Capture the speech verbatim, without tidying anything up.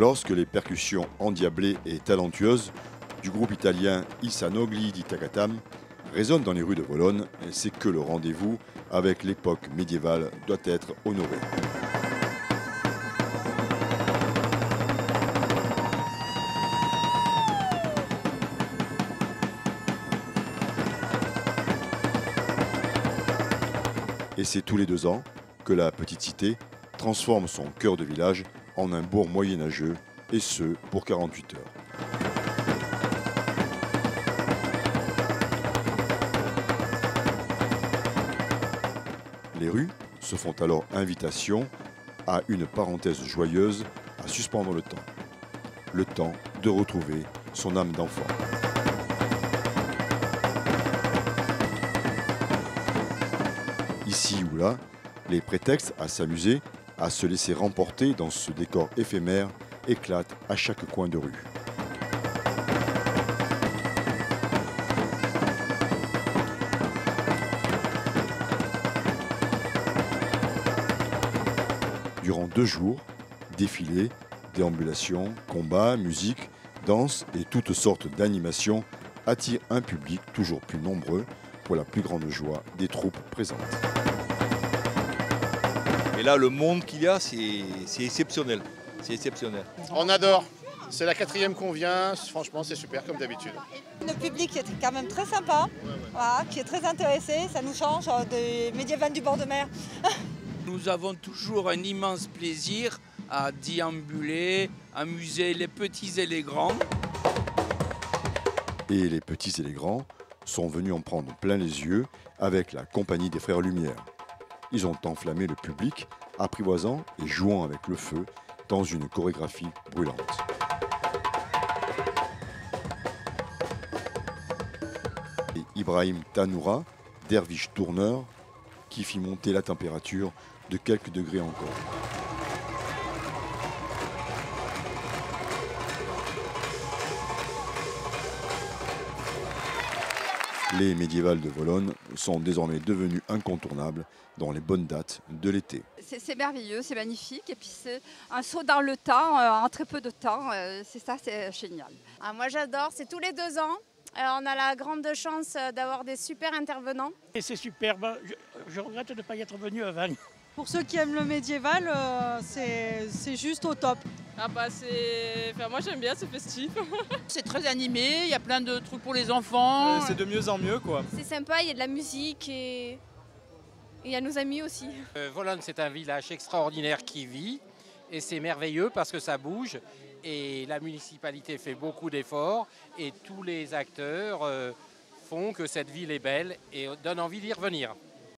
lorsque les percussions endiablées et talentueuses du groupe italien Issa Nogli di Tagatam résonnent dans les rues de Vologne, c'est que le rendez-vous avec l'époque médiévale doit être honoré. Et c'est tous les deux ans que la petite cité transforme son cœur de village en un bourg moyenâgeux, et ce pour quarante-huit heures. Les rues se font alors invitation à une parenthèse joyeuse, à suspendre le temps. Le temps de retrouver son âme d'enfant. Ici ou là, les prétextes à s'amuser, à se laisser remporter dans ce décor éphémère, éclatent à chaque coin de rue. Durant deux jours, défilés, déambulations, combats, musique, danse et toutes sortes d'animations attirent un public toujours plus nombreux pour la plus grande joie des troupes présentes. Et là, le monde qu'il y a, c'est exceptionnel. C'est exceptionnel. On adore. C'est la quatrième qu'on vient. Franchement, c'est super comme d'habitude. Le public est quand même très sympa, ouais, ouais. Voilà, qui est très intéressé. Ça nous change des médiévans du bord de mer. Nous avons toujours un immense plaisir à déambuler, amuser les petits et les grands. Et les petits et les grands sont venus en prendre plein les yeux avec la compagnie des Frères Lumière. Ils ont enflammé le public, apprivoisant et jouant avec le feu dans une chorégraphie brûlante. Et Ibrahim Tanoura, derviche tourneur, qui fit monter la température de quelques degrés encore. Les médiévales de Vologne sont désormais devenues incontournables dans les bonnes dates de l'été. C'est merveilleux, c'est magnifique, et puis c'est un saut dans le temps, euh, en très peu de temps, euh, c'est ça, c'est génial. Ah, moi j'adore, c'est tous les deux ans. Alors on a la grande chance d'avoir des super intervenants. Et c'est superbe, je, je regrette de ne pas y être venu à Vannes. Pour ceux qui aiment le médiéval, euh, c'est juste au top. Ah bah c'est... Enfin, moi j'aime bien, c'est festif. C'est très animé, il y a plein de trucs pour les enfants. Euh, c'est de mieux en mieux quoi. C'est sympa, il y a de la musique et il y a nos amis aussi. Euh, Vologne, c'est un village extraordinaire qui vit et c'est merveilleux parce que ça bouge. Et la municipalité fait beaucoup d'efforts et tous les acteurs font que cette ville est belle et donnent envie d'y revenir.